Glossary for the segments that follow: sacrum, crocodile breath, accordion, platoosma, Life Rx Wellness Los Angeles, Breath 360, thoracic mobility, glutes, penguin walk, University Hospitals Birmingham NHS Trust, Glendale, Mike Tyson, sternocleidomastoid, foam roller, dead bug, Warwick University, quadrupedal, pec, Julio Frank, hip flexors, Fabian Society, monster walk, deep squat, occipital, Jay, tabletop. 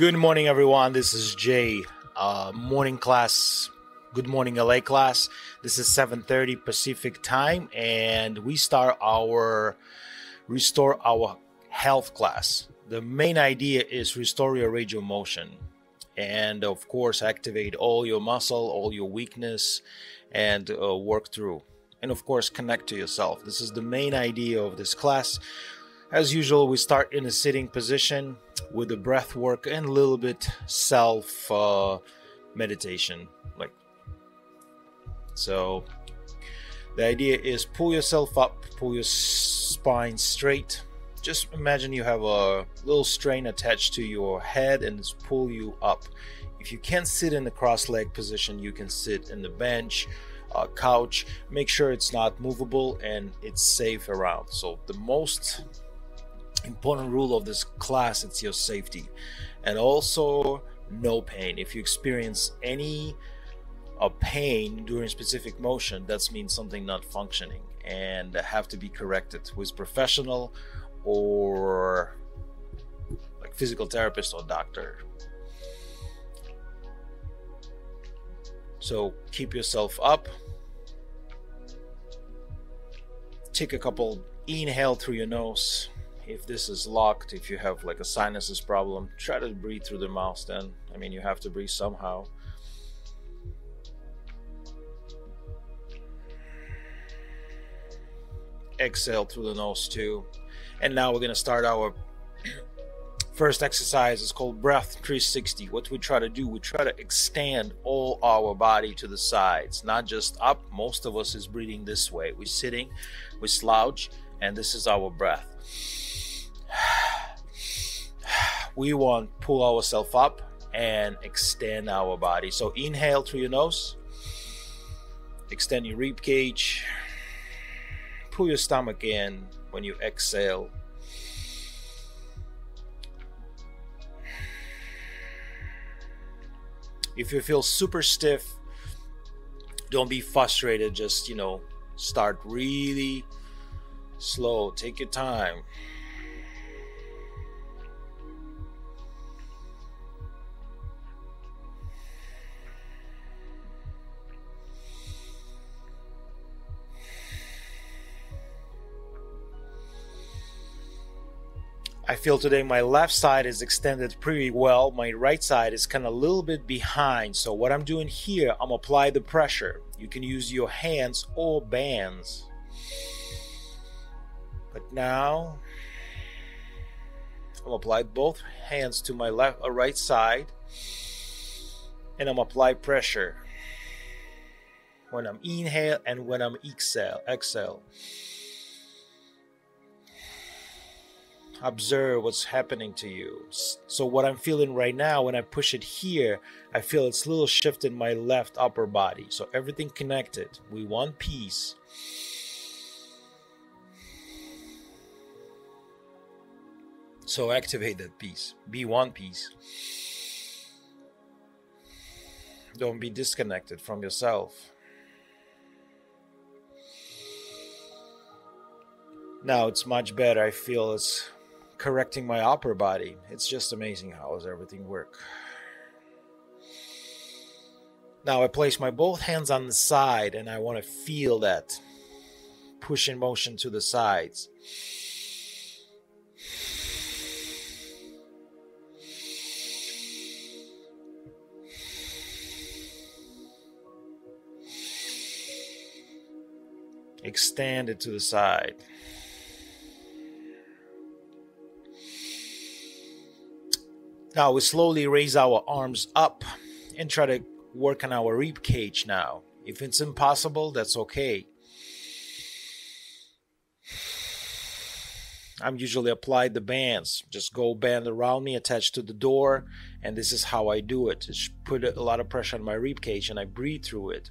Good morning, everyone. This is Jay. Morning class. Good morning, LA class. This is 7:30 Pacific time, and we start our Restore Our Health class. The main idea is restore your range of motion and, of course, activate all your muscle, all your weakness, and work through. And, of course, connect to yourself. This is the main idea of this class. As usual, we start in a sitting position with the breath work and a little bit self meditation. So the idea is pull yourself up, pull your spine straight. Just imagine you have a little strain attached to your head and it's pull you up. If you can't sit in the cross-leg position, you can sit in the bench, couch. Make sure it's not movable and it's safe around. So the most important rule of this class, it's your safety. And also no pain. If you experience any pain during specific motion, that means something not functioning and have to be corrected with professional or like physical therapist or doctor. So keep yourself up. Take a couple inhale through your nose. If this is locked, if you have like a sinuses problem, try to breathe through the mouth then. I mean, you have to breathe somehow. Exhale through the nose too. And now we're gonna start our first exercise. Is called Breath 360. What we try to do, we try to extend all our body to the sides, not just up. Most of us is breathing this way. We're sitting, we slouch, and this is our breath. We want to pull ourselves up and extend our body. So inhale through your nose, extend your rib cage, pull your stomach in when you exhale. If you feel super stiff, don't be frustrated. Just, you know, start really slow. Take your time. I feel today my left side is extended pretty well. My right side is kind of a little bit behind. So what I'm doing here, I'm applying the pressure. You can use your hands or bands. But now I'm applying both hands to my left or right side, and I'm applying pressure when I'm inhale and when I'm exhale. Observe what's happening to you. So what I'm feeling right now, when I push it here, I feel it's a little shift in my left upper body. So everything connected. We want peace. So activate that peace. Be one peace. Don't be disconnected from yourself. Now it's much better. I feel it's correcting my upper body. It's just amazing how does everything work. Now I place my both hands on the side and I want to feel that push and motion to the sides. Extend it to the side. Now we slowly raise our arms up and try to work on our rib cage now. If it's impossible, that's okay. I'm usually applied the bands. Just go band around me, attached to the door, and this is how I do it. Just put a lot of pressure on my rib cage and I breathe through it.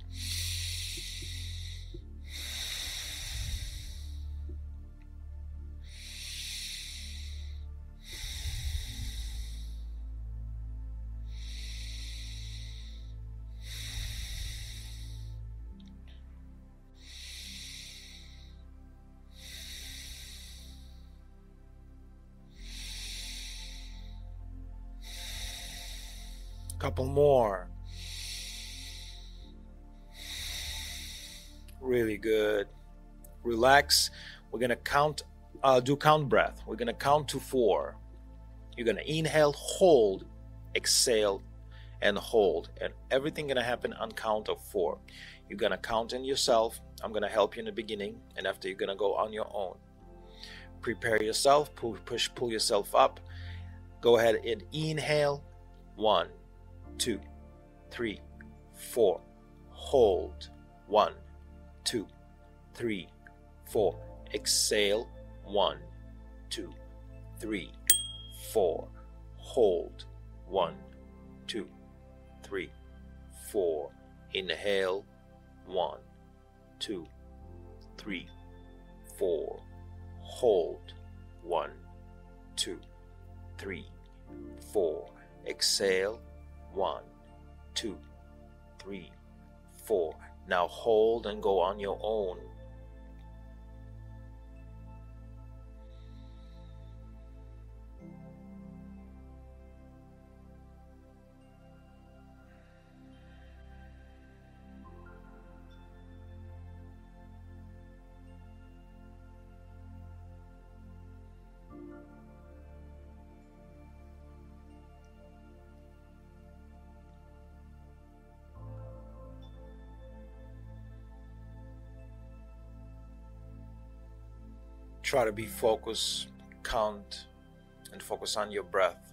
Couple more. Really good. Relax. We're gonna count, do count breath. We're gonna count to 4. You're gonna inhale, hold, exhale, and hold, and everything gonna happen on count of 4. You're gonna count in yourself. I'm gonna help you in the beginning, and after you're gonna go on your own. Prepare yourself, pull yourself up. Go ahead and inhale. 1, 2, 3, 4. Hold. 1, 2, 3, 4. Exhale. 1, 2, 3, 4. Hold. 1, 2, 3, 4. Inhale. 1, 2, 3, 4. Hold. 1, 2, 3, 4. Exhale. 1, 2, 3, 4. Now hold and go on your own. Try to be focused, count, and focus on your breath.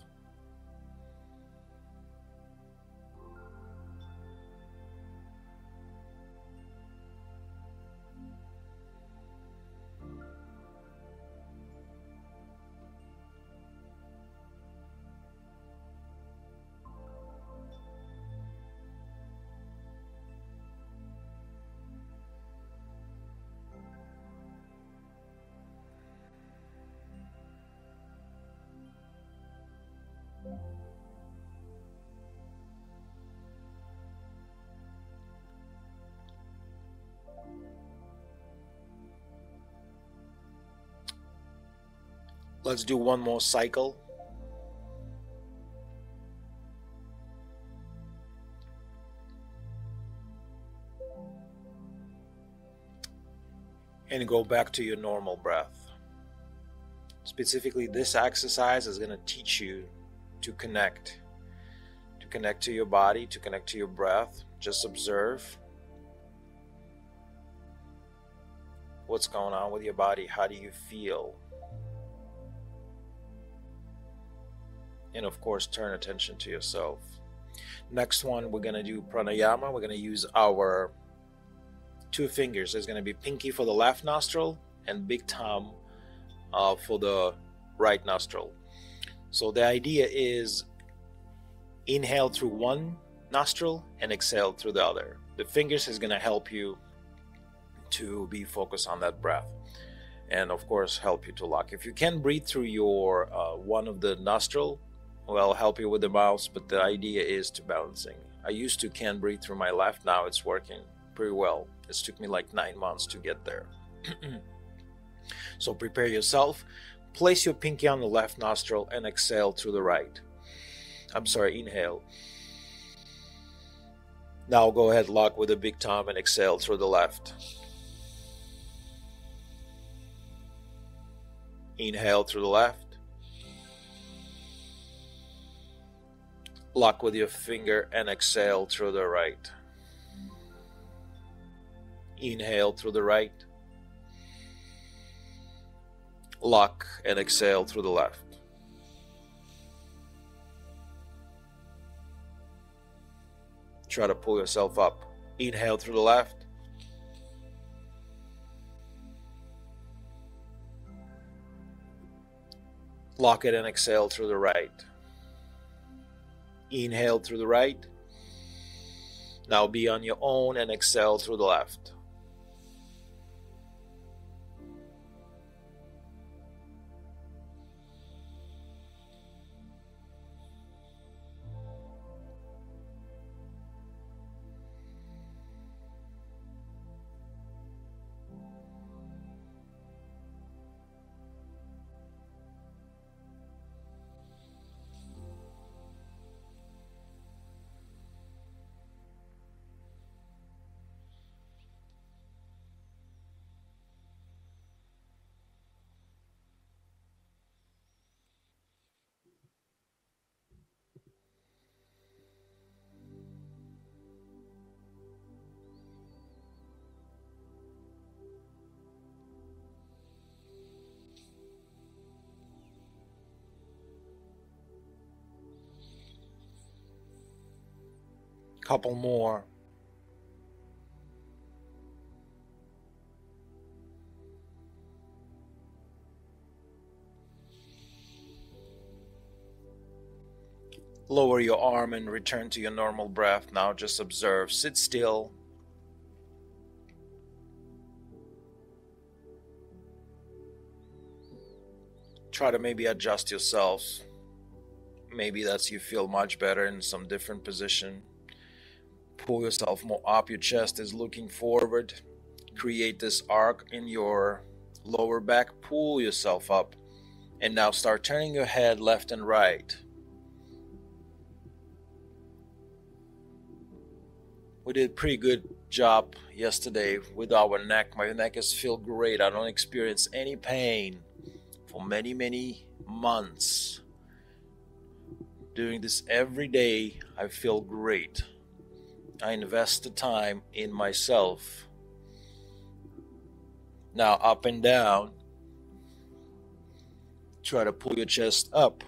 Let's do one more cycle. And go back to your normal breath. Specifically, this exercise is going to teach you to connect. To connect to your body, to connect to your breath. Just observe what's going on with your body. How do you feel? And of course, turn attention to yourself. Next one, we're gonna do pranayama. We're gonna use our 2 fingers. There's gonna be pinky for the left nostril and big thumb for the right nostril. So the idea is inhale through one nostril and exhale through the other. The fingers is gonna help you to be focused on that breath. And of course, help you to lock. If you can breathe through your one of the nostril, well, help you with the mouth, but the idea is to balancing. I used to can breathe through my left, now it's working pretty well. It took me like 9 months to get there. So prepare yourself, place your pinky on the left nostril and exhale through the right. I'm sorry, inhale. Now go ahead, lock with the big thumb and exhale through the left. Inhale through the left. Lock with your finger and exhale through the right. Inhale through the right. Lock and exhale through the left. Try to pull yourself up. Inhale through the left. Lock it and exhale through the right. Inhale through the right. Now be on your own and exhale through the left. couple more. Lower your arm and return to your normal breath. Now just observe, sit still. Try to maybe adjust yourself. Maybe that's you feel much better in some different position. Pull yourself more up. Your chest is looking forward. Create this arc in your lower back. Pull yourself up. And now start turning your head left and right. We did a pretty good job yesterday with our neck. My neck is feel great. I don't experience any pain for many, many months. Doing this every day, I feel great. I invest the time in myself. Now up and down. Try to pull your chest up.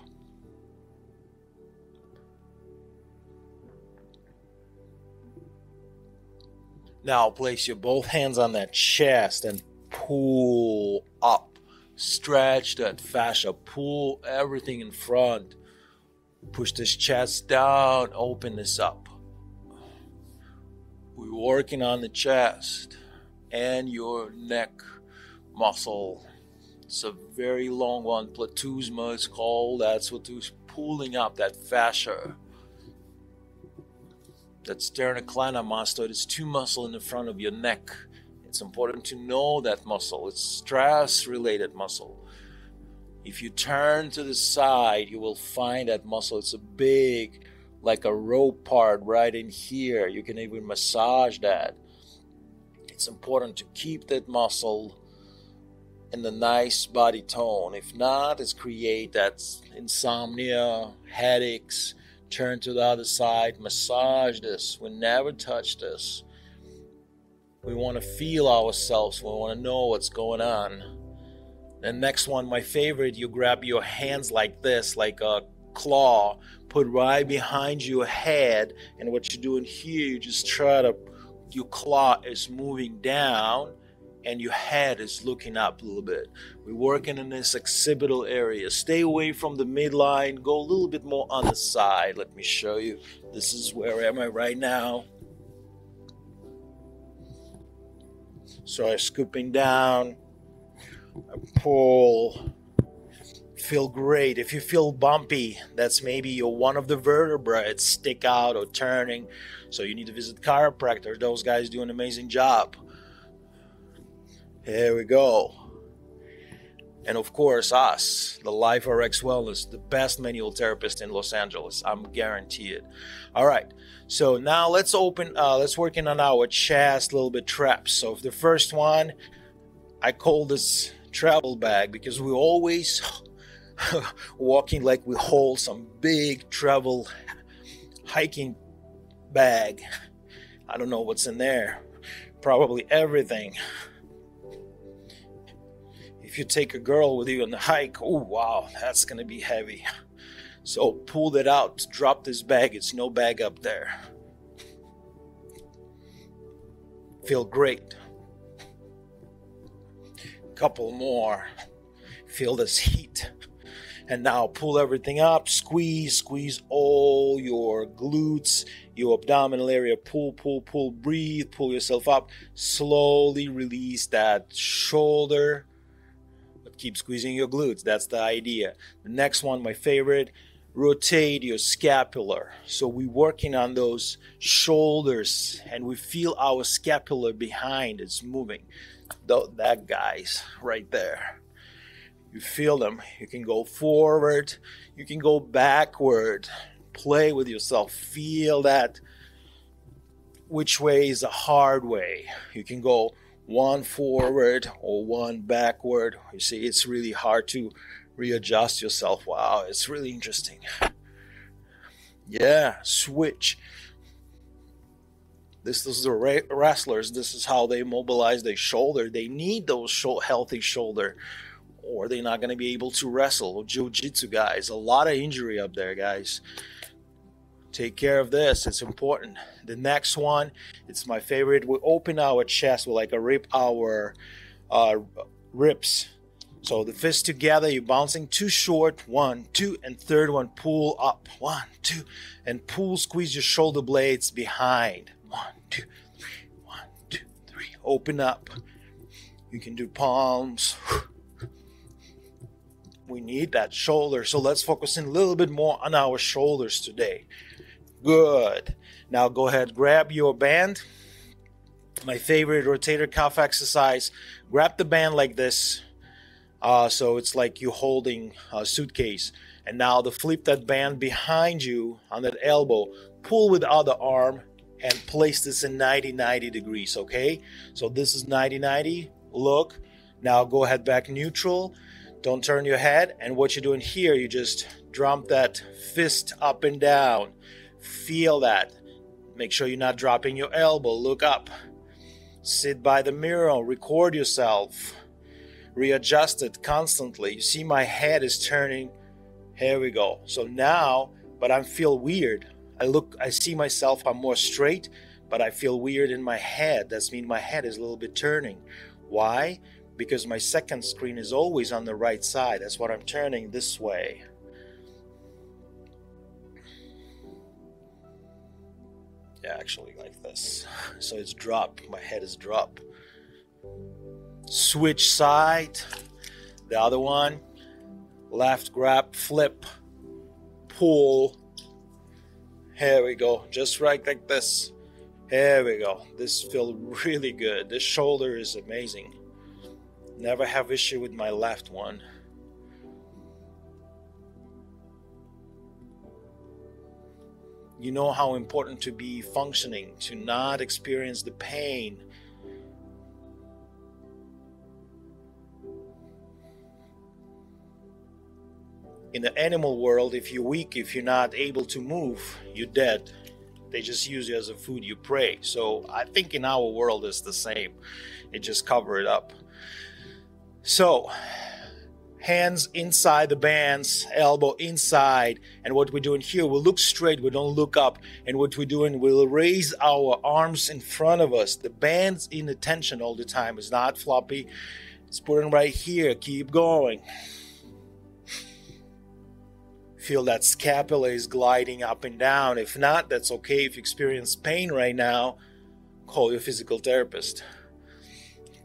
Now place your both hands on that chest and pull up. Stretch that fascia. Pull everything in front. Push this chest down. Open this up. We're working on the chest and your neck muscle. It's a very long one. Platoosma is called. That's what is pulling up that fascia. That sternocleidomastoid is two muscle in the front of your neck. It's important to know that muscle. It's stress-related muscle. If you turn to the side, you will find that muscle. It's a big, like a rope part right in here. You can even massage that. It's important to keep that muscle in the nice body tone. If not, it's create that insomnia, headaches. Turn to the other side, massage this. We never touch this. We want to feel ourselves. We want to know what's going on. The next one, my favorite, you grab your hands like this, like a claw, put right behind your head. And what you're doing here, you just try to, your claw is moving down and your head is looking up a little bit. We're working in this occipital area. Stay away from the midline. Go a little bit more on the side. Let me show you. This is where am I right now. So I'm scooping down. I pull. Feel great. If you feel bumpy, that's maybe your one of the vertebrae. It's stick out or turning. So you need to visit chiropractor. Those guys do an amazing job. Here we go. And of course us, the Life Rx Wellness, the best manual therapist in Los Angeles. I'm guaranteed. All right. So now let's open, let's work in on our chest, a little bit traps. So the first one, I call this travel bag because we're always walking like we hold some big travel hiking bag. I don't know what's in there. Probably everything. If you take a girl with you on the hike, oh wow, that's gonna be heavy. So pull that out, drop this bag, it's no bag up there. Feel great. Couple more, feel this heat. And now pull everything up, squeeze, squeeze all your glutes, your abdominal area, pull, pull, pull, breathe, pull yourself up. Slowly release that shoulder. Keep squeezing your glutes. That's the idea. The next one, my favorite, rotate your scapular. So we're working on those shoulders and we feel our scapular behind. It's moving. That guy's right there. You feel them. You can go forward. You can go backward. Play with yourself. Feel that which way is a hard way. You can go one forward or one backward. You see, it's really hard to readjust yourself. Wow, it's really interesting. Yeah, switch. This is the wrestlers. This is how they mobilize their shoulder. They need those healthy shoulder or they're not going to be able to wrestle. Jiu-jitsu guys, a lot of injury up there, guys. Take care of this. It's important. The next one, it's my favorite. We open our chest. We like a rip our ribs. So the fists together, you're bouncing two short, 1, 2, and third one, pull up, 1, 2, and pull, squeeze your shoulder blades behind, 1, 2, 3, 1, 2, 3, open up. You can do palms. We need that shoulder, so let's focus in a little bit more on our shoulders today. Good. Now go ahead, grab your band. My favorite rotator cuff exercise, grab the band like this. So it's like you're holding a suitcase, and now to flip that band behind you on that elbow, pull with the other arm and place this in 90-90 degrees. Okay, so this is 90-90. Look, now go ahead back neutral, don't turn your head, and what you're doing here, you just drop that fist up and down. Feel that. Make sure you're not dropping your elbow. Look up, sit by the mirror, record yourself. Readjust it constantly. You see my head is turning. Here we go. So now, but I feel weird. I see myself, I'm more straight, but I feel weird in my head. That's mean my head is a little bit turning. Why? Because my second screen is always on the right side. That's what I'm turning this way. Yeah, actually like this. So it's dropped, my head is dropped. Switch side, the other one, left grab, flip, pull. Here we go, just right like this. Here we go. This feels really good. This shoulder is amazing. Never have issue with my left one. You know how important to be functioning, to not experience the pain. In the animal world, if you're weak, if you're not able to move, you're dead. They just use you as a food, you prey. So I think in our world it's the same. It just covers it up. So hands inside the bands, elbow inside. And what we're doing here, we'll look straight, we don't look up. And what we're doing, we'll raise our arms in front of us. The band's in the tension all the time. It's not floppy. It's putting right here. Keep going. Feel that scapula is gliding up and down. If not, that's okay. If you experience pain right now, call your physical therapist.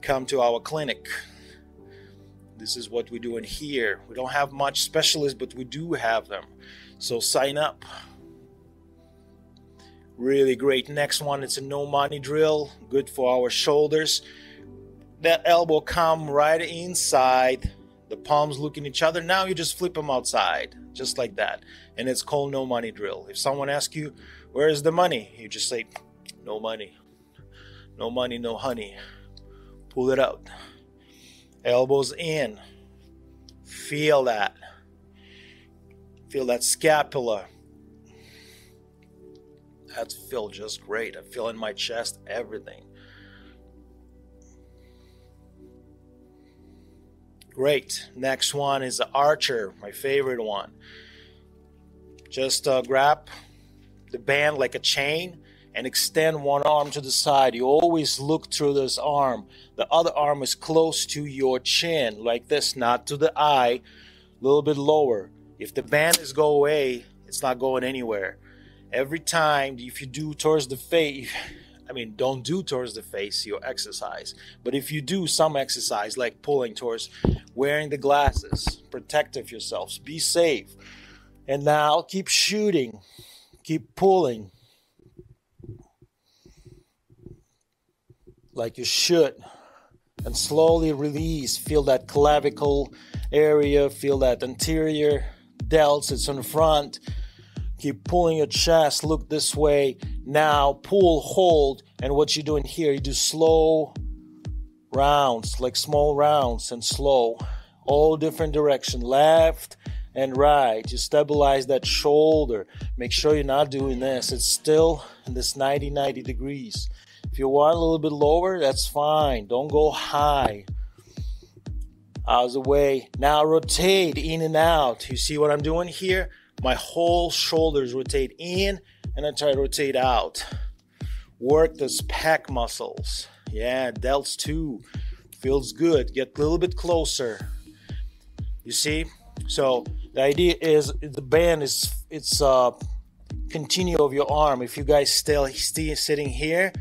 Come to our clinic. This is what we're doing here. We don't have much specialists, but we do have them. So sign up. Really great. Next one, it's a no money drill. Good for our shoulders. That elbow come right inside. The palms look at each other. Now you just flip them outside, just like that. And it's called no money drill. If someone asks you, where is the money? You just say, no money. No money, no honey. Pull it out. Elbows in. Feel that. Feel that scapula. That feels just great. I feel in my chest everything. Great. Next one is the archer, my favorite one. Just grab the band like a chain and extend one arm to the side. You always look through this arm. The other arm is close to your chin, like this, not to the eye, a little bit lower. If the band is go away, it's not going anywhere. Every time, if you do towards the face, I mean, don't do towards the face your exercise, but if you do some exercise like pulling towards, wearing the glasses, protective yourselves, be safe. And now keep shooting, keep pulling like you should, and slowly release. Feel that clavicle area, feel that anterior delts, it's in front. Keep pulling your chest, look this way. Now pull, hold, and what you're doing here, you do slow rounds, like small rounds and slow, all different direction, left and right. You stabilize that shoulder. Make sure you're not doing this. It's still in this 90-90 degrees. If you want a little bit lower, that's fine. Don't go high. Out of the way. Now rotate in and out. You see what I'm doing here? My whole shoulders rotate in and then try to rotate out. Work those pec muscles. Yeah, delts too. Feels good. Get a little bit closer. You see? So the idea is the band is it's continue of your arm. If you guys still sitting here,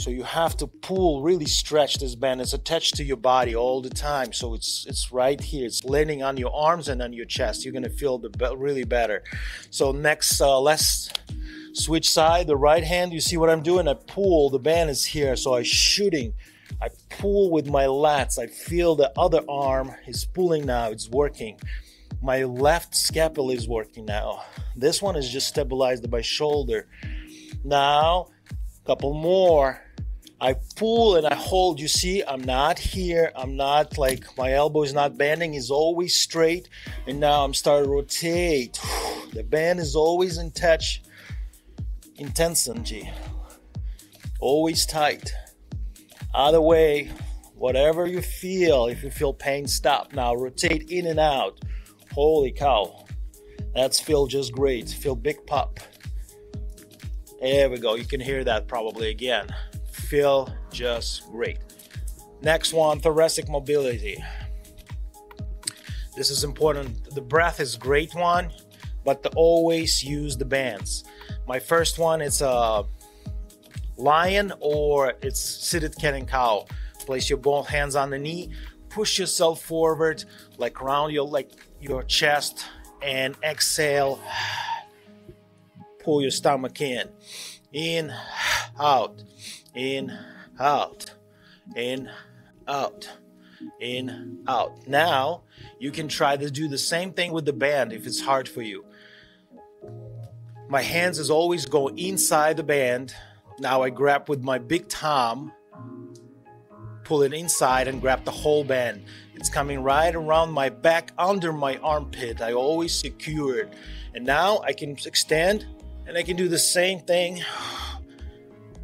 so you have to pull, really stretch this band. It's attached to your body all the time, so it's right here. It's landing on your arms and on your chest. You're gonna feel really better. So next, let's switch side. The right hand. You see what I'm doing? I pull. The band is here, so I'm shooting. I pull with my lats. I feel the other arm is pulling now. It's working. My left scapula is working now. This one is just stabilized by shoulder. Now, a couple more. I pull and I hold. You see, I'm not here. I'm not like my elbow is not bending. It's always straight. And now I'm starting to rotate. The band is always in touch. Intensity. Always tight. Other way, whatever you feel, if you feel pain, stop. Now rotate in and out. Holy cow, that's feel just great. Feel big pop. There we go. You can hear that probably again. Feel just great. Next one, thoracic mobility. This is important. The breath is great one, but to always use the bands. My first one, it's a lion or it's seated cat and cow. Place your both hands on the knee, push yourself forward, like round your chest, and exhale. Pull your stomach in, out, in, out, in, out, in, out. Now you can try to do the same thing with the band if it's hard for you. My hands is always go inside the band. Now I grab with my big thumb, pull it inside and grab the whole band. It's coming right around my back, under my armpit. I always secure it. And now I can extend and I can do the same thing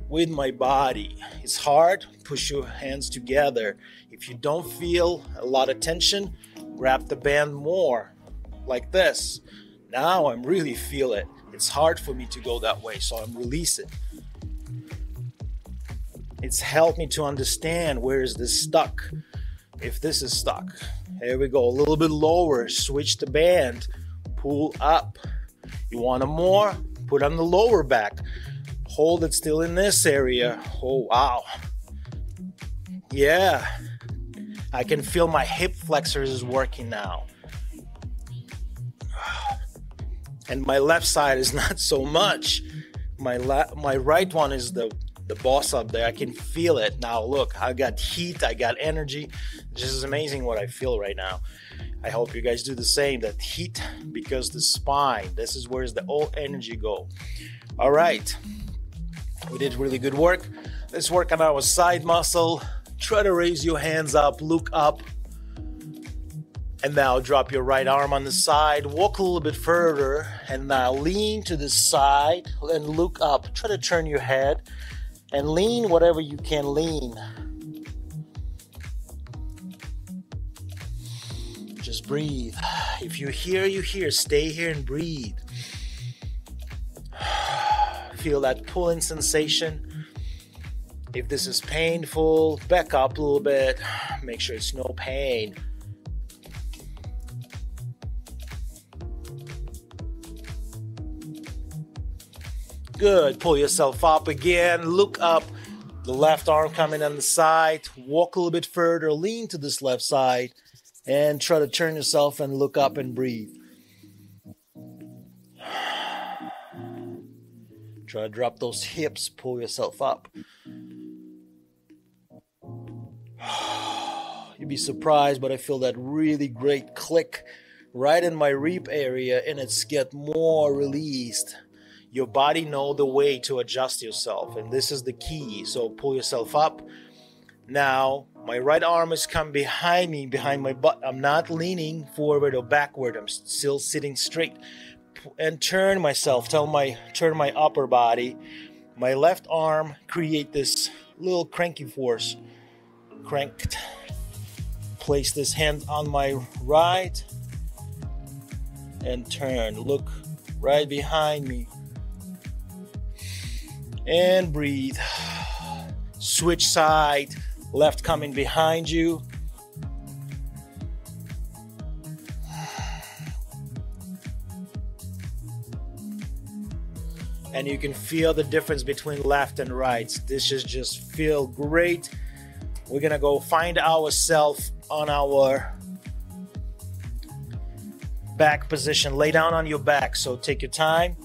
with my body. It's hard, push your hands together. If you don't feel a lot of tension, grab the band more, like this. Now I'm really feel it. It's hard for me to go that way, so I'm releasing. It's helped me to understand where is this stuck. If this is stuck, here we go, a little bit lower, switch the band, pull up. You want a more, put on the lower back, hold it still in this area. Oh wow, yeah, I can feel my hip flexors is working now, and my left side is not so much. My right one is the boss up there. I can feel it now. Look, I got heat, I got energy. This is amazing what I feel right now. I hope you guys do the same. That heat, because the spine, this is where the all energy go. All right, we did really good work. Let's work on our side muscle. Try to raise your hands up, look up, and now drop your right arm on the side, walk a little bit further, and now lean to the side and look up. Try to turn your head and lean whatever you can lean. Just breathe. If you're here, you're here. Stay here and breathe. Feel that pulling sensation. If this is painful, back up a little bit. Make sure it's no pain. Good, pull yourself up again, look up, the left arm coming on the side, walk a little bit further, lean to this left side, and try to turn yourself and look up and breathe. Try to drop those hips, pull yourself up. You'd be surprised, but I feel that really great click right in my rib area, and it's get more released. Your body knows the way to adjust yourself, and this is the key. So pull yourself up. Now my right arm is come behind me, behind my butt. I'm not leaning forward or backward. I'm still sitting straight, and turn myself. Turn my upper body. My left arm create this little cranky force. Cranked. Place this hand on my right and turn. Look right behind me. and breathe. Switch side, left coming behind you. And you can feel the difference between left and right. This is just feel great. We're gonna go find ourselves on our back position. Lay down on your back, so take your time,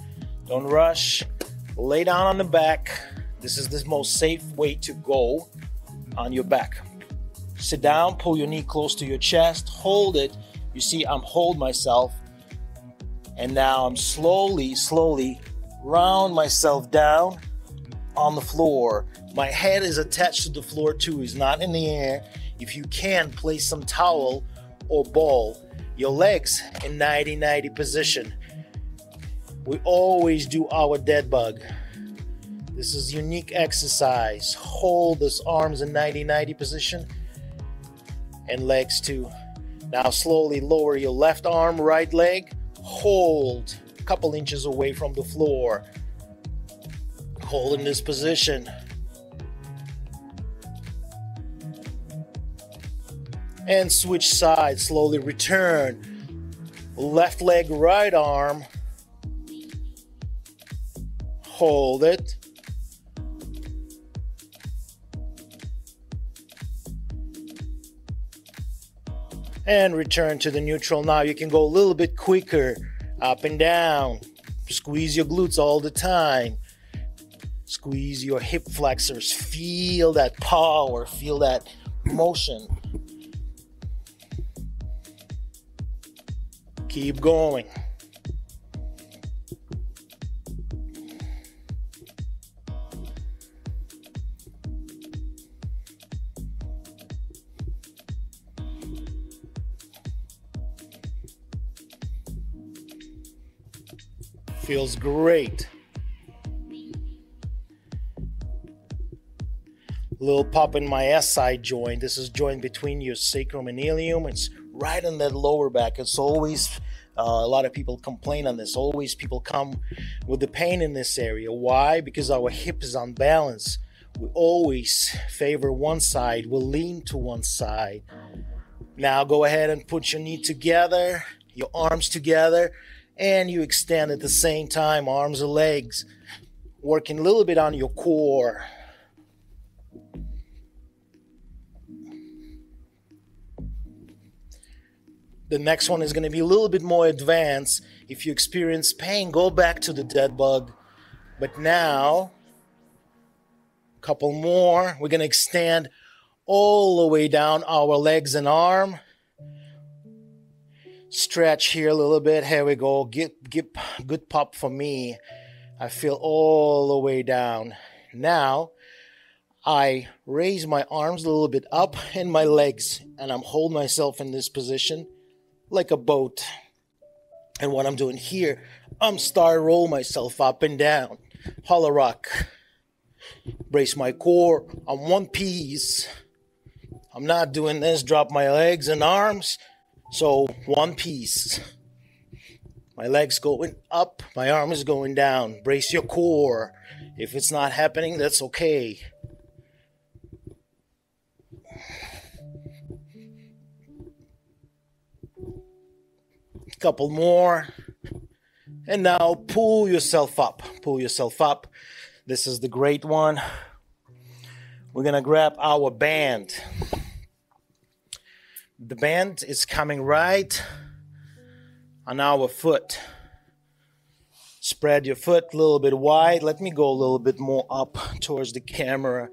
don't rush. Lay down on the back. This is the most safe way to go on your back. Sit down, pull your knee close to your chest, hold it. You see, I'm holding myself. And now I'm slowly, round myself down on the floor. My head is attached to the floor too, it's not in the air. If you can, place some towel or ball. Your legs in 90-90 position. We always do our dead bug. This is unique exercise. Hold those arms in 90-90 position and legs too. Now slowly lower your left arm, right leg, hold. Couple inches away from the floor. Hold in this position. And switch sides, slowly return. Left leg, right arm. Hold it. And return to the neutral. Now you can go a little bit quicker. Up and down, squeeze your glutes all the time. Squeeze your hip flexors, feel that power, feel that motion. Keep going. Feels great. Little pop in my SI joint. This is joint between your sacrum and ilium. It's right in that lower back. It's always, a lot of people complain on this. Always people come with the pain in this area. Why? Because our hip is on balance. We always favor one side. We'll lean to one side. Now go ahead and put your knee together, your arms together. And you extend at the same time, arms and legs, working a little bit on your core. The next one is going to be a little bit more advanced. If you experience pain, go back to the dead bug. But now, a couple more. We're going to extend all the way down our legs and arm. Stretch here a little bit. Here we go. Get good pop for me. I feel all the way down. Now I raise my arms a little bit up and my legs, and I'm holding myself in this position like a boat. And what I'm doing here, I'm star roll myself up and down. Hollow rock. Brace my core. I'm one piece. I'm not doing this. Drop my legs and arms. So one piece, my legs going up, my arm is going down. Brace your core. If it's not happening, that's okay. A couple more. And now pull yourself up, pull yourself up. This is the great one. We're gonna grab our band. The band is coming right on our foot. Spread your foot a little bit wide. Let me go a little bit more up towards the camera.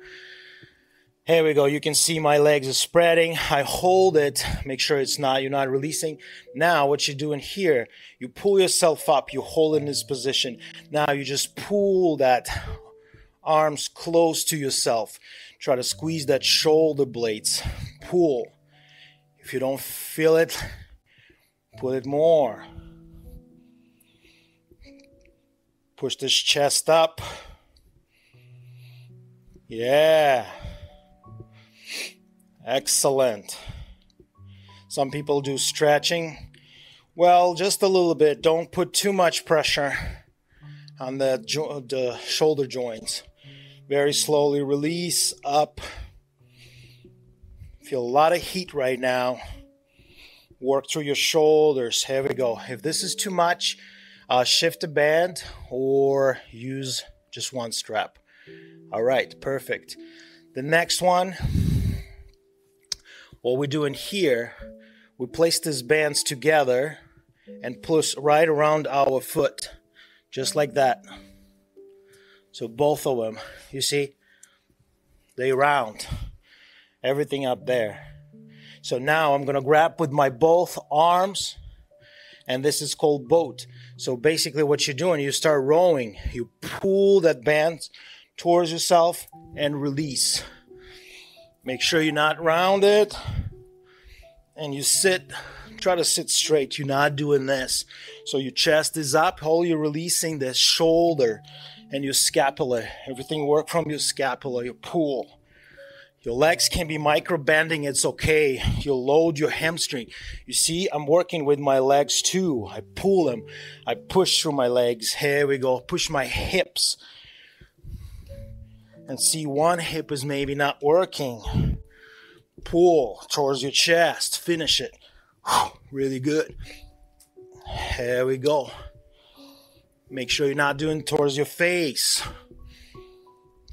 Here we go. You can see my legs are spreading. I hold it. Make sure it's not, you're not releasing. Now what you're doing here, you pull yourself up. You hold in this position. Now you just pull that arms close to yourself. Try to squeeze that shoulder blades. Pull. If you don't feel it, pull it more. Push this chest up. Yeah. Excellent. Some people do stretching. Well, just a little bit. Don't put too much pressure on the shoulder joints. Very slowly release up. Feel a lot of heat right now. Work through your shoulders. Here we go. If this is too much, shift the band or use just one strap. All right, perfect. The next one, what we're doing here, we place these bands together and push right around our foot, just like that. So both of them, you see, they round everything up there. So now I'm gonna grab with my both arms, and this is called boat. So basically what you're doing, you start rowing, you pull that band towards yourself and release. Make sure you're not rounded and you sit, try to sit straight. You're not doing this. So your chest is up, all you're releasing the shoulder and your scapula. Everything work from your scapula, your pull. Your legs can be micro bending, it's okay. You'll load your hamstring. You see, I'm working with my legs too. I pull them, I push through my legs. Here we go, push my hips. And see, one hip is maybe not working. Pull towards your chest, finish it. Really good. Here we go. Make sure you're not doing towards your face.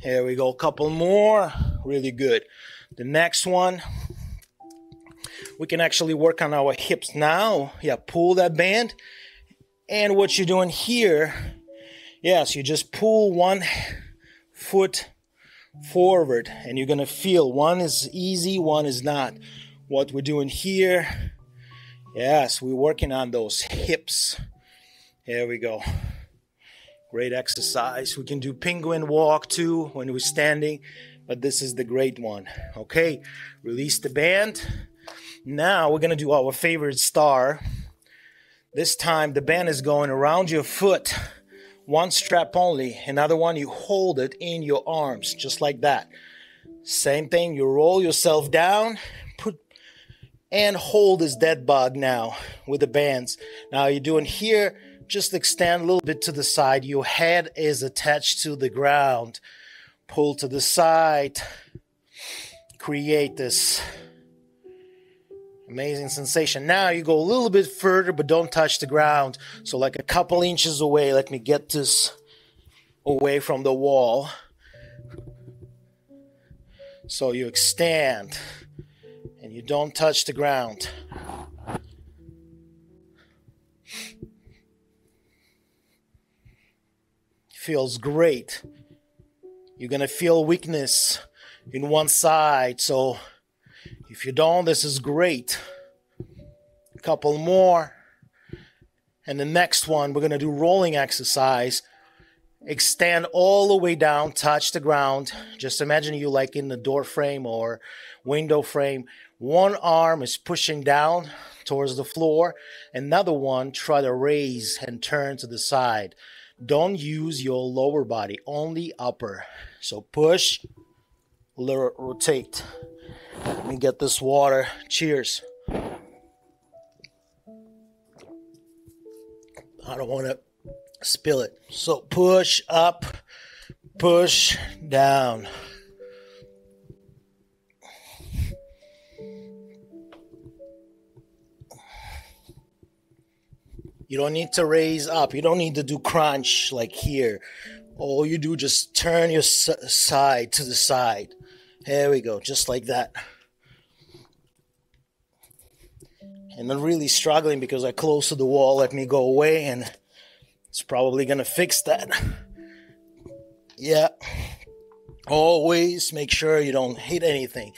Here we go, a couple more. Really good. The next one, we can actually work on our hips now. Yeah, pull that band. And what you're doing here, yes, you just pull one foot forward and you're gonna feel one is easy, one is not. What we're doing here, yes, we're working on those hips. Here we go. Great exercise. We can do penguin walk too when we're standing. But this is the great one. Okay, release the band. Now we're gonna do our favorite star. This time the band is going around your foot. One strap only, another one you hold it in your arms, just like that. Same thing, you roll yourself down, put and hold this dead bug now with the bands. Now you're doing here, just extend a little bit to the side. Your head is attached to the ground. Pull to the side, create this amazing sensation. Now you go a little bit further, but don't touch the ground. So like a couple inches away, let me get this away from the wall. So you extend and you don't touch the ground. Feels great. You're gonna feel weakness in one side, so if you don't, this is great. A couple more, and the next one, we're gonna do rolling exercise. Extend all the way down, touch the ground. Just imagine you like in the door frame or window frame. One arm is pushing down towards the floor, another one try to raise and turn to the side. Don't use your lower body, only upper. So push, rotate. Let me get this water. Cheers. I don't want to spill it. So push up, push down. You don't need to raise up. You don't need to do crunch like here. All you do, just turn your side to the side. There we go, just like that. And I'm really struggling because I close to the wall. Let me go away, and it's probably gonna fix that. Yeah. Always make sure you don't hit anything.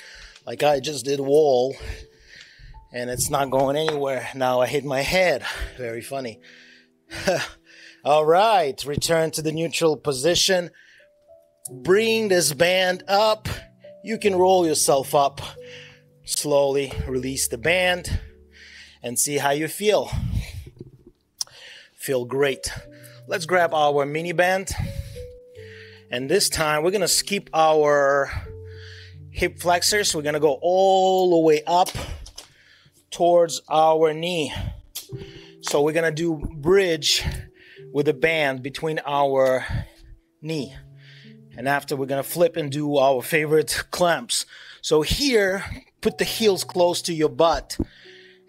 Like I just did wall. And it's not going anywhere. Now I hit my head. Very funny. All right, return to the neutral position. Bring this band up. You can roll yourself up. Slowly release the band and see how you feel. Feel great. Let's grab our mini band. And this time we're gonna skip our hip flexors. We're gonna go all the way up towards our knee. So we're gonna do bridge with a band between our knee. And after, we're going to flip and do our favorite clamps. So here, put the heels close to your butt.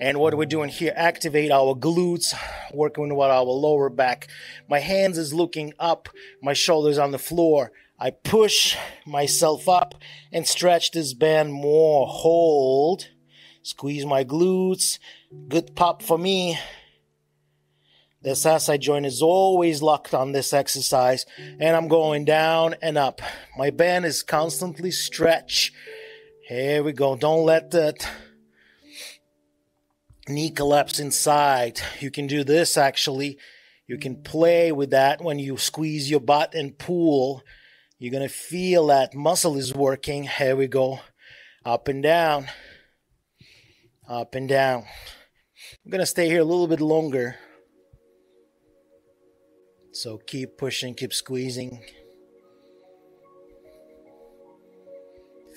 And what we're doing here, activate our glutes, working with our lower back. My hands is looking up, my shoulders on the floor. I push myself up and stretch this band more. Hold, squeeze my glutes. Good pop for me. This SI joint is always locked on this exercise. And I'm going down and up. My band is constantly stretched. Here we go. Don't let that knee collapse inside. You can do this actually. You can play with that when you squeeze your butt and pull. You're going to feel that muscle is working. Here we go. Up and down. Up and down. I'm going to stay here a little bit longer. So keep pushing, keep squeezing.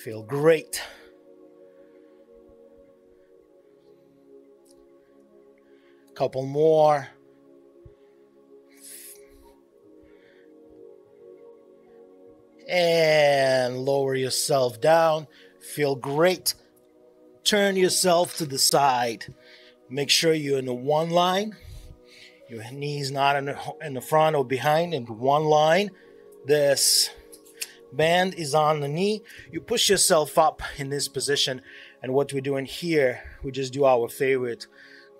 Feel great. Couple more. And lower yourself down. Feel great. Turn yourself to the side. Make sure you're in the one line. Your knees not in the front or behind, in one line. This band is on the knee. You push yourself up in this position. And what we're doing here, we just do our favorite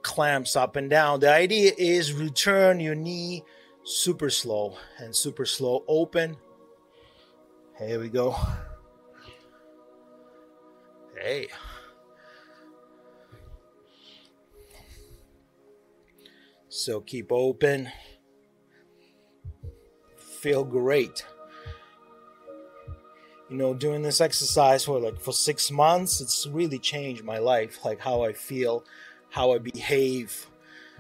clamps up and down. The idea is return your knee super slow and super slow open. Here we go. Hey. So keep open. Feel great. You know, doing this exercise for 6 months, it's really changed my life, like how I feel, how I behave,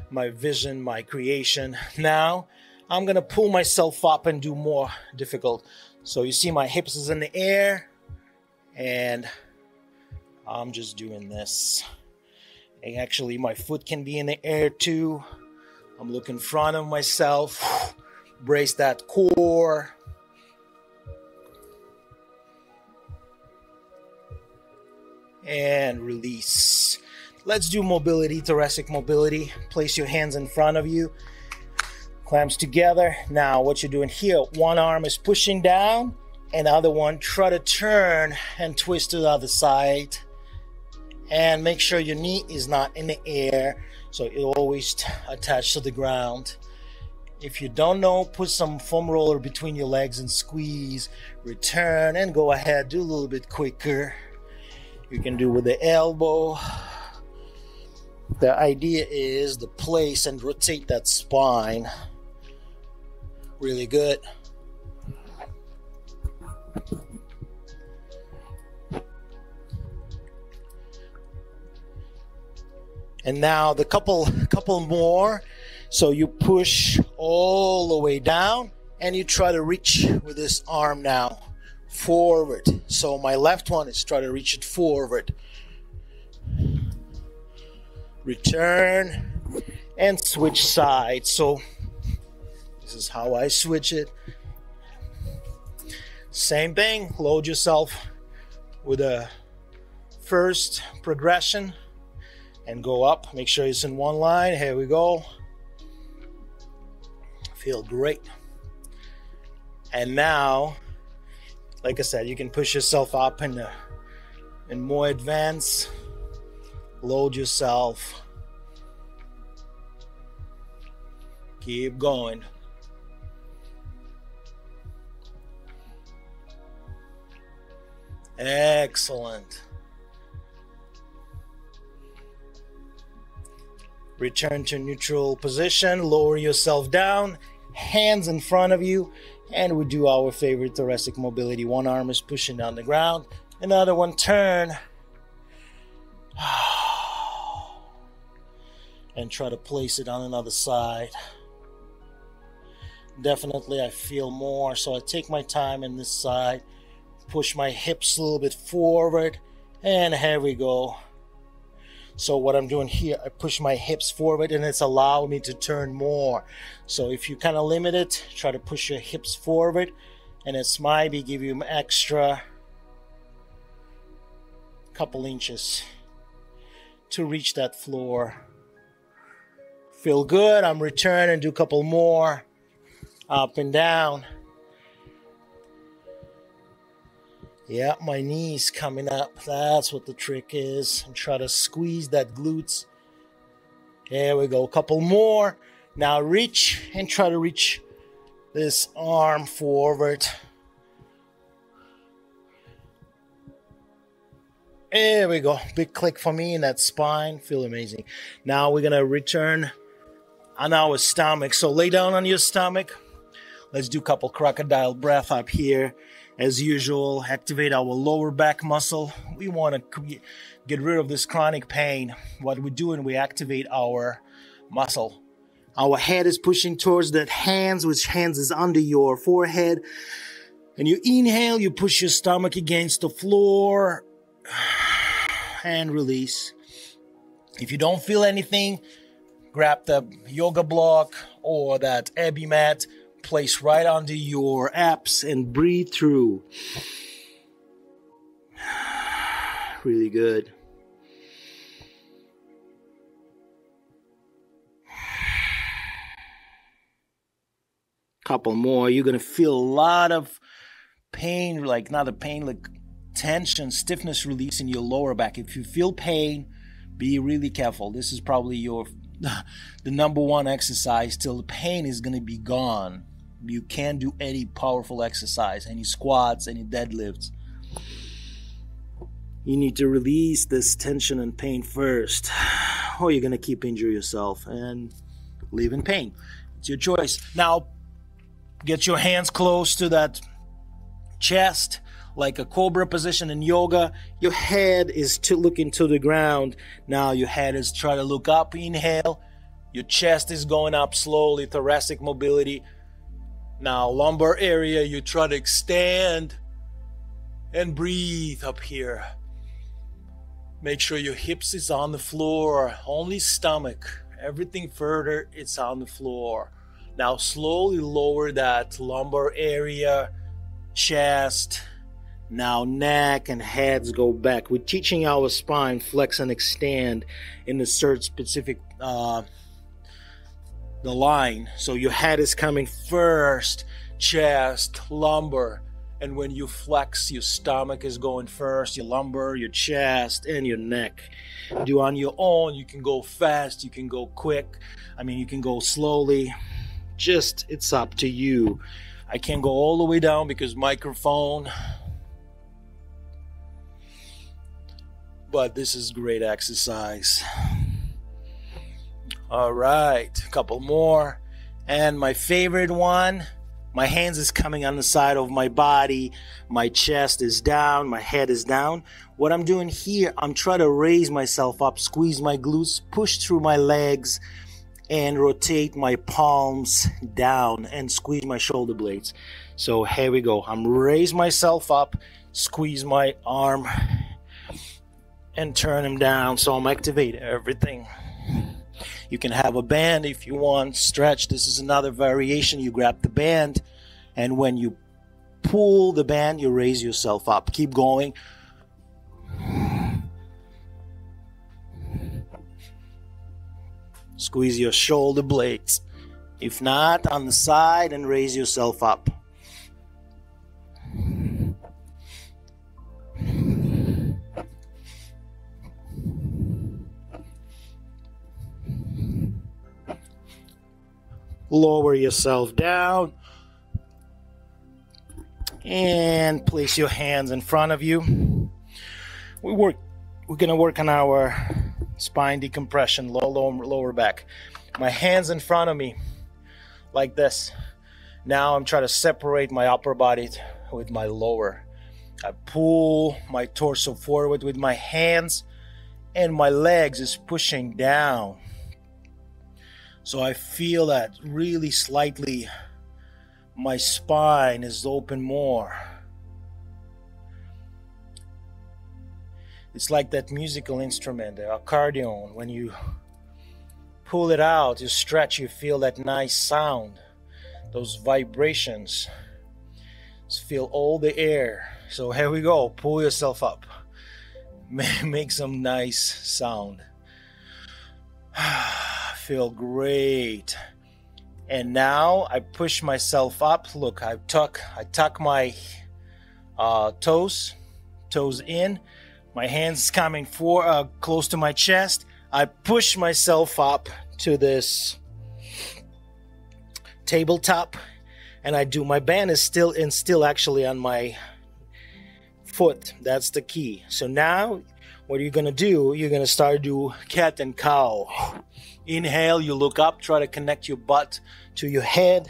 my vision, my creation. Now I'm gonna pull myself up and do more difficult. So you see my hips is in the air, and I'm just doing this. And actually my foot can be in the air too. I'm looking in front of myself. Brace that core. And release. Let's do mobility, thoracic mobility. Place your hands in front of you. Clamps together. Now what you're doing here, one arm is pushing down and the other one try to turn and twist to the other side, and make sure your knee is not in the air, so it always attached to the ground. If you don't know, put some foam roller between your legs and squeeze, return, and go ahead. Do a little bit quicker. You can do with the elbow. The idea is to place and rotate that spine. Really good. And now the couple more. So you push all the way down and you try to reach with this arm now forward. So my left one is try to reach it forward. Return and switch sides. So this is how I switch it. Same thing, load yourself with a first progression and go up. Make sure it's in one line. Here we go. Feel great. And now, like I said, you can push yourself up in more advanced. Load yourself. Keep going. Excellent. Return to neutral position. Lower yourself down. Hands in front of you. And we do our favorite thoracic mobility. One arm is pushing down the ground. Another one turn. And try to place it on another side. Definitely I feel more, so I take my time in this side, push my hips a little bit forward, and here we go. So what I'm doing here, I push my hips forward and it's allowed me to turn more. So if you kind of limit it, try to push your hips forward and it's maybe give you an extra couple inches to reach that floor. Feel good. I'm returning. Do a couple more up and down. Yeah, my knees coming up. That's what the trick is. I'm trying to squeeze that glutes. There we go. A couple more. Now reach and try to reach this arm forward. There we go. Big click for me in that spine. Feel amazing. Now we're going to return on our stomach. So lay down on your stomach. Let's do a couple crocodile breath up here. As usual, activate our lower back muscle. We want to get rid of this chronic pain. What we do, and we activate our muscle. Our head is pushing towards that hands, which hands is under your forehead. And you inhale, you push your stomach against the floor and release. If you don't feel anything, grab the yoga block or that Abimat. Place right under your abs and breathe through. Really good. Couple more. You're gonna feel a lot of pain, like not a pain, like tension, stiffness release in your lower back. If you feel pain, be really careful. This is probably the number one exercise till the pain is gonna be gone. You can do any powerful exercise, any squats, any deadlifts. You need to release this tension and pain first, or you're going to keep injuring yourself and live in pain. It's your choice. Now, get your hands close to that chest, like a cobra position in yoga. Your head is looking to the ground. Now your head is trying to look up. Inhale. Your chest is going up slowly, thoracic mobility. Now, lumbar area, you try to extend and breathe up here. Make sure your hips is on the floor, only stomach. Everything further, it's on the floor. Now, slowly lower that lumbar area, chest. Now, neck and heads go back. We're teaching our spine flex and extend in a certain specific the line. So your head is coming first, chest, lumbar, and when you flex, your stomach is going first, your lumbar, your chest, and your neck. Do on your own. You can go fast, you can go quick, you can go slowly. Just, it's up to you. I can't go all the way down because microphone, but this is great exercise. All right, a couple more. And my favorite one, my hands is coming on the side of my body. My chest is down, my head is down. What I'm doing here, I'm trying to raise myself up, squeeze my glutes, push through my legs, and rotate my palms down and squeeze my shoulder blades. So here we go. I'm raise myself up, squeeze my arm, and turn them down. So I'm activating everything. You can have a band if you want, stretch. This is another variation. You grab the band, and when you pull the band, you raise yourself up. Keep going. Squeeze your shoulder blades. If not, on the side and raise yourself up. Lower yourself down and place your hands in front of you. We're gonna work on our spine decompression, lower back. My hands in front of me like this. Now I'm trying to separate my upper body with my lower. I pull my torso forward with my hands, and my legs is pushing down. So I feel that really slightly my spine is open more. It's like that musical instrument, the accordion. When you pull it out, you stretch, you feel that nice sound, those vibrations. Just feel all the air. So here we go. Pull yourself up. Make some nice sound. Feel great. And now I push myself up. Look, I tuck my toes in. My hands coming close to my chest. I push myself up to this tabletop, and I do. My band is still actually on my foot. That's the key. So now what you're gonna do, you're gonna start do cat and cow. Inhale, you look up, try to connect your butt to your head.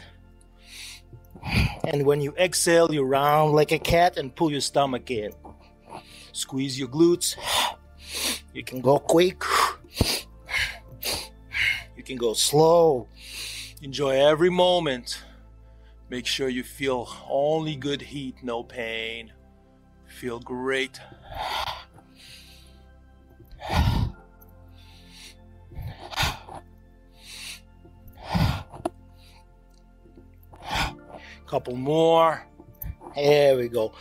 And when you exhale, you round like a cat and pull your stomach in. Squeeze your glutes. You can go quick. You can go slow. Enjoy every moment. Make sure you feel only good heat, no pain. Feel great. Couple more. There we go.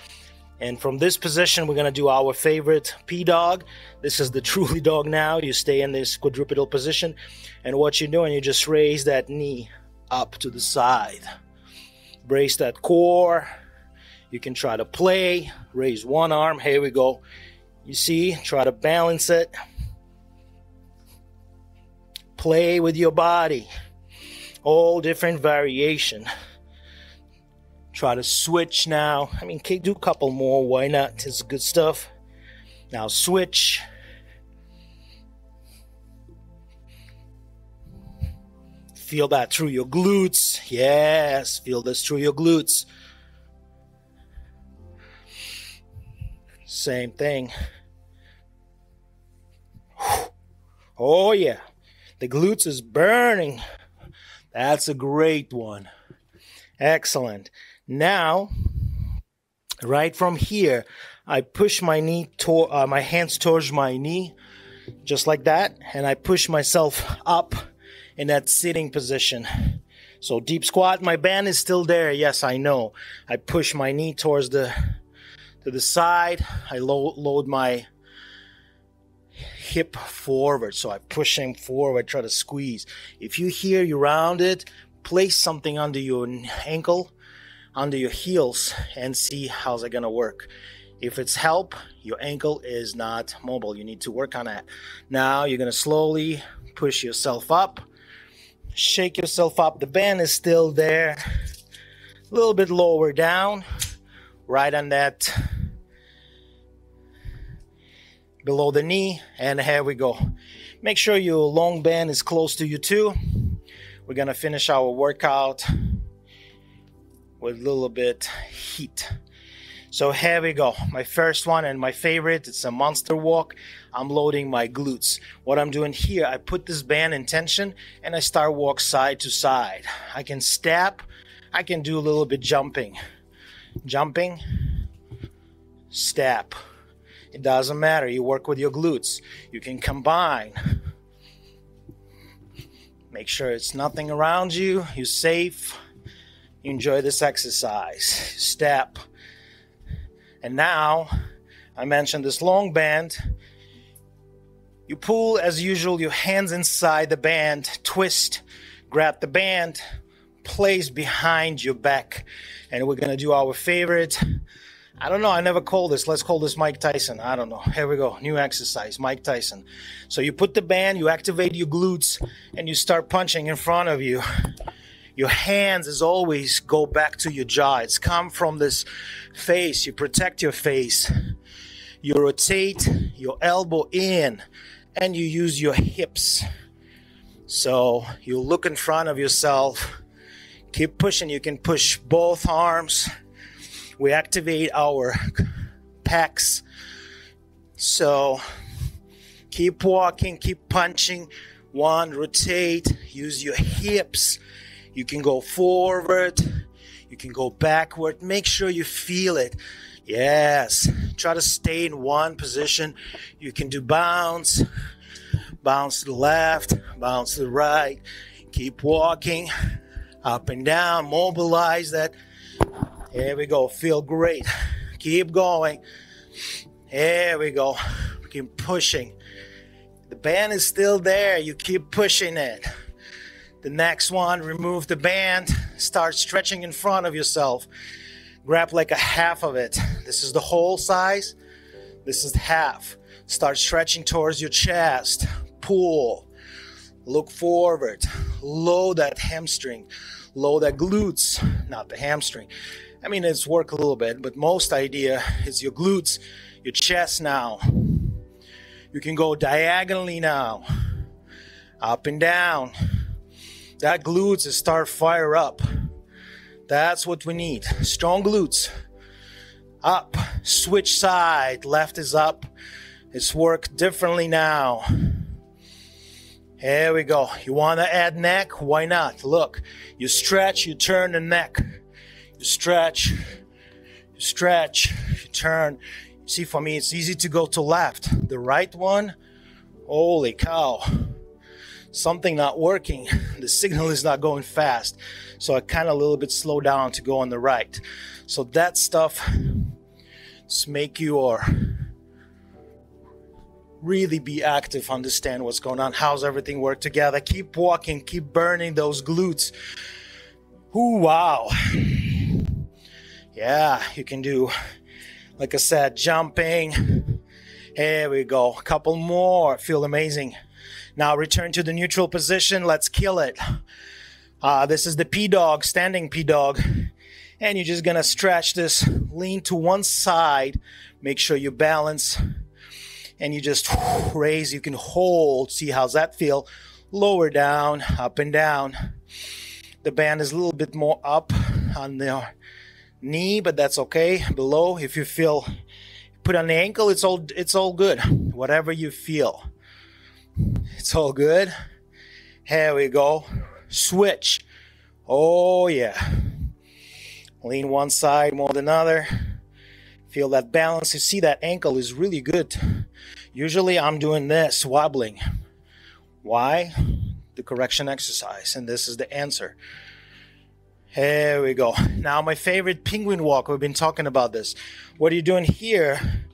And from this position, we're gonna do our favorite P-Dog. This is the truly dog now. You stay in this quadrupedal position. And what you're doing, you just raise that knee up to the side. Brace that core. You can try to play. Raise one arm. Here we go. You see, try to balance it. Play with your body. All different variation. Try to switch now. I mean, do a couple more. Why not? It's good stuff. Now switch. Feel that through your glutes. Yes, feel this through your glutes. Same thing. Oh yeah, the glutes is burning. That's a great one. Excellent. Now, right from here, I push my knee, my hands towards my knee, just like that, and I push myself up in that sitting position. So deep squat. My band is still there. Yes, I know. I push my knee towards to the side. I load my hip forward, so I push him forward. Try to squeeze. If you hear you round it, place something under your ankle, under your heels, and see how's it gonna work. If it's help, your ankle is not mobile. You need to work on that. Now you're gonna slowly push yourself up, shake yourself up. The band is still there. A little bit lower down, right on that below the knee, and here we go. Make sure your long band is close to you too. We're gonna finish our workout with a little bit heat. So here we go. My first one and my favorite, it's a monster walk. I'm loading my glutes. What I'm doing here, I put this band in tension and I start walk side to side. I can step, I can do a little bit jumping, step. It doesn't matter, you work with your glutes. You can combine. Make sure it's nothing around you, you're safe. You enjoy this exercise. Step. And now, I mentioned this long band. You pull, as usual, your hands inside the band, twist, grab the band, place behind your back. And we're gonna do our favorite. I don't know, I never call this. Let's call this Mike Tyson. I don't know. Here we go. New exercise, Mike Tyson. So you put the band, you activate your glutes, and you start punching in front of you. Your hands, as always, go back to your jaw. It's come from this face. You protect your face. You rotate your elbow in, and you use your hips. So you look in front of yourself. Keep pushing. You can push both arms. We activate our pecs. So keep walking, keep punching. One, rotate, use your hips. You can go forward, you can go backward. Make sure you feel it. Yes, try to stay in one position. You can do bounce, bounce to the left, bounce to the right. Keep walking, up and down, mobilize that Here we go. Feel great. Keep going. Here we go. Keep pushing. The band is still there. You keep pushing it. The next one, remove the band. Start stretching in front of yourself. Grab like a half of it. This is the whole size. This is half. Start stretching towards your chest. Pull. Look forward. Load that hamstring. Load that glutes, not the hamstring. I mean, it's work a little bit, but most idea is your glutes, your chest now. You can go diagonally now. Up and down. That glutes is start fire up. That's what we need. Strong glutes. Up. Switch side. Left is up. It's work differently now. Here we go. You want to add neck? Why not? Look. You stretch, you turn the neck. You stretch. You stretch. You turn. You see, for me, it's easy to go to left. The right one, holy cow. Something not working. The signal is not going fast. So I kind of a little bit slow down to go on the right. So that stuff just make you or really be active, understand what's going on, how's everything work together. Keep walking, keep burning those glutes. Ooh, wow. Yeah, you can do, like I said, jumping. Here we go. A couple more. Feel amazing. Now return to the neutral position. Let's kill it. This is the P-Dog, standing P-Dog. And you're just going to stretch this, lean to one side, make sure you balance, and you just raise. You can hold, see how's that feel. Lower down, up and down. The band is a little bit more up on the knee, but that's okay. Below, if you feel, put on the ankle, it's all good. Whatever you feel. It's all good. Here we go. Switch. Oh yeah. Lean one side more than another. Feel that balance. You see that ankle is really good. Usually I'm doing this, wobbling. Why? The correction exercise. And this is the answer. Here we go. Now my favorite penguin walk. We've been talking about this. What are you doing here?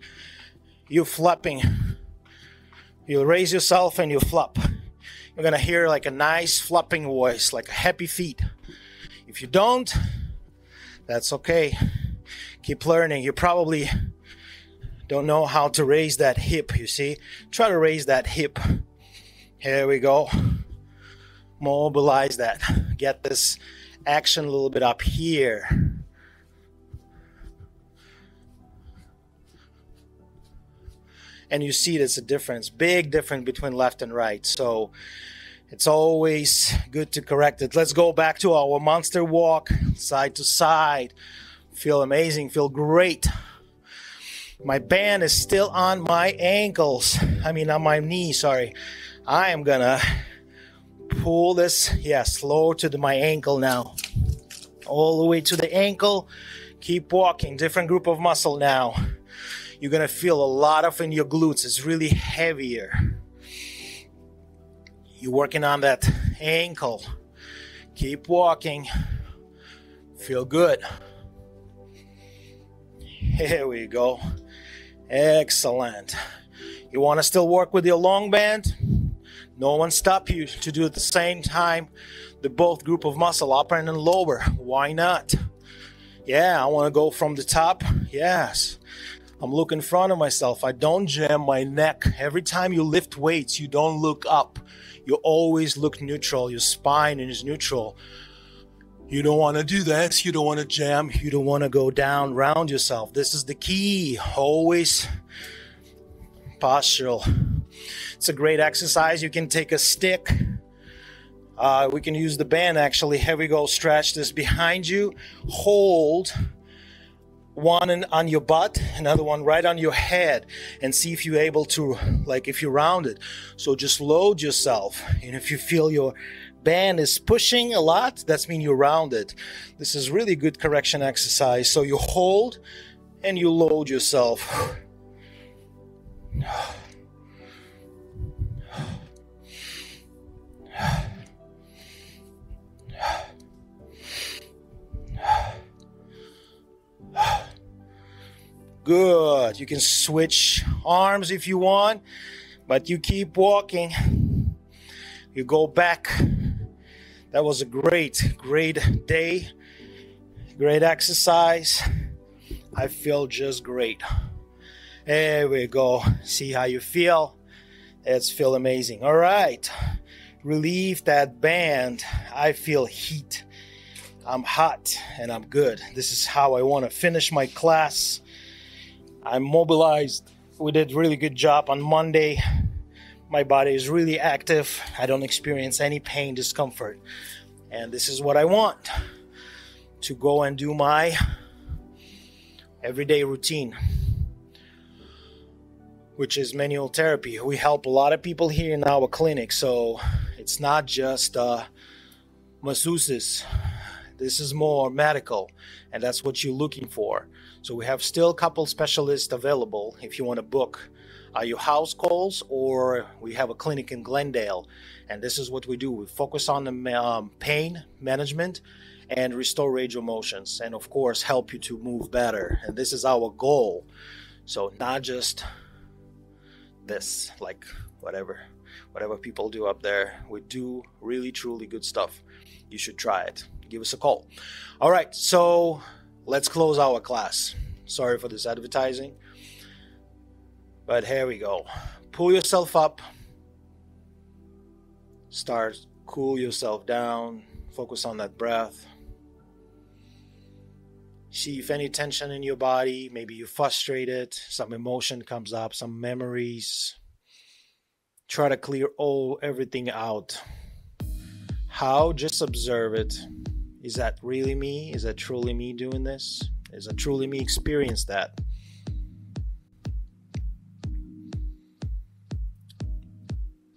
You're flapping. You raise yourself and you flop. You're going to hear like a nice flopping voice, like a happy feet. If you don't, that's okay. Keep learning. You probably don't know how to raise that hip, you see. Try to raise that hip. Here we go. Mobilize that. Get this action a little bit up here. And you see there's a difference, big difference between left and right. So it's always good to correct it. Let's go back to our monster walk, side to side. Feel amazing, feel great. My band is still on my ankles. I mean, on my knee, sorry. I am gonna pull this, yeah, slow to my ankle now. All the way to the ankle. Keep walking, different group of muscle now. You're going to feel a lot of in your glutes. It's really heavier. You're working on that ankle. Keep walking. Feel good. Here we go. Excellent. You want to still work with your long band? No one stop you to do at the same time the both group of muscle, upper and lower. Why not? Yeah, I want to go from the top. Yes. I'm looking in front of myself. I don't jam my neck. Every time you lift weights, you don't look up. You always look neutral. Your spine is neutral. You don't want to do that. You don't want to jam. You don't want to go down, round yourself. This is the key. Always postural. It's a great exercise. You can take a stick. We can use the band actually. Here we go. Stretch this behind you. Hold. One on your butt, another one right on your head, and see if you're able to, like if you round it. So just load yourself, and if you feel your band is pushing a lot, that's mean you're rounded. This is really good correction exercise. So you hold and you load yourself. Good. You can switch arms if you want, but you keep walking. You go back. That was a great day. Great exercise. I feel just great. There we go. See how you feel? It's feel amazing. All right. Relieve that band. I feel heat. I'm hot and I'm good. This is how I want to finish my class. I'm mobilized. We did a really good job on Monday. My body is really active. I don't experience any pain, discomfort. And this is what I want, to go and do my everyday routine, which is manual therapy. We help a lot of people here in our clinic. So it's not just masseuses. This is more medical, and that's what you're looking for. So we have still a couple specialists available if you want to book. Are you house calls, or we have a clinic in Glendale, and this is what we do. We focus on the pain management and restore range of motions, and of course help you to move better. And this is our goal. So not just this, like whatever people do up there. We do really truly good stuff. You should try it. Give us a call. All right, so let's close our class. Sorry for this advertising. But here we go. Pull yourself up. Start, cool yourself down. Focus on that breath. See if any tension in your body. Maybe you're frustrated. Some emotion comes up. Some memories. Try to clear everything out. How? Just observe it. Is that really me? Is that truly me doing this? Is that truly me experience that?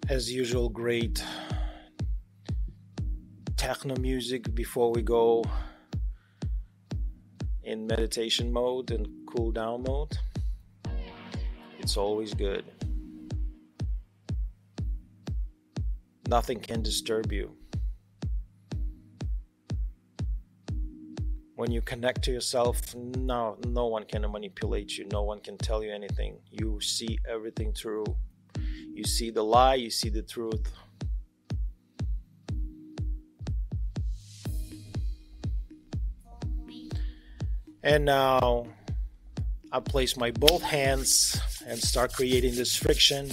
As usual, great techno music before we go in meditation mode and cool down mode. It's always good. Nothing can disturb you. When you connect to yourself, no one can manipulate you. No one can tell you anything. You see everything through. You see the lie, you see the truth. And now I place my both hands and start creating this friction.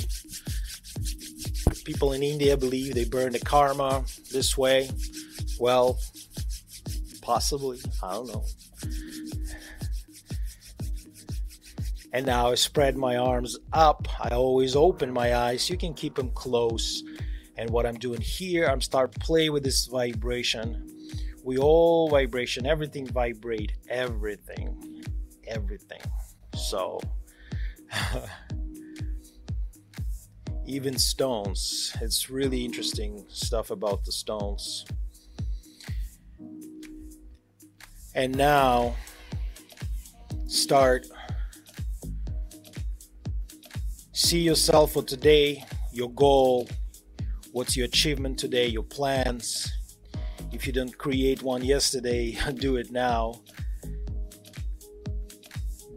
People in India believe they burn the karma this way. Well, possibly, I don't know. And now I spread my arms up. I always open my eyes. You can keep them close. And what I'm doing here, I'm start play with this vibration. We all vibration, everything vibrate, everything. So, even stones. It's really interesting stuff about the stones. And now, start. See yourself for today, your goal, what's your achievement today, your plans. If you didn't create one yesterday, do it now.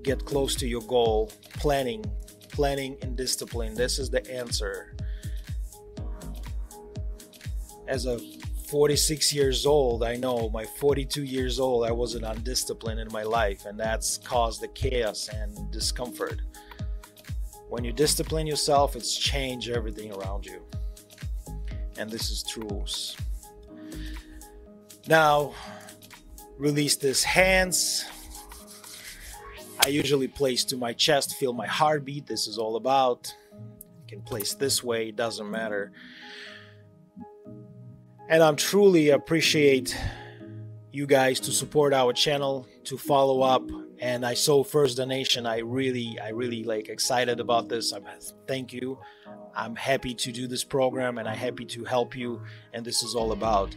Get close to your goal. Planning and discipline. This is the answer. As a 46 years old, I know, my 42 years old, I wasn't undisciplined in my life, and that's caused the chaos and discomfort. When you discipline yourself, it's change everything around you. And this is truth. Now, release these hands. I usually place to my chest, feel my heartbeat. This is all about. You can place this way, it doesn't matter. And I'm truly appreciate you guys to support our channel, to follow up. And I saw first donation. I really like excited about this. Thank you. I'm happy to do this program, and I'm happy to help you. And this is all about.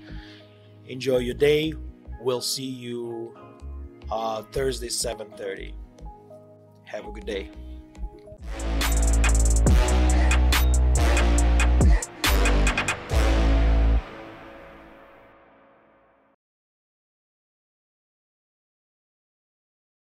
Enjoy your day. We'll see you Thursday, 7:30. Have a good day.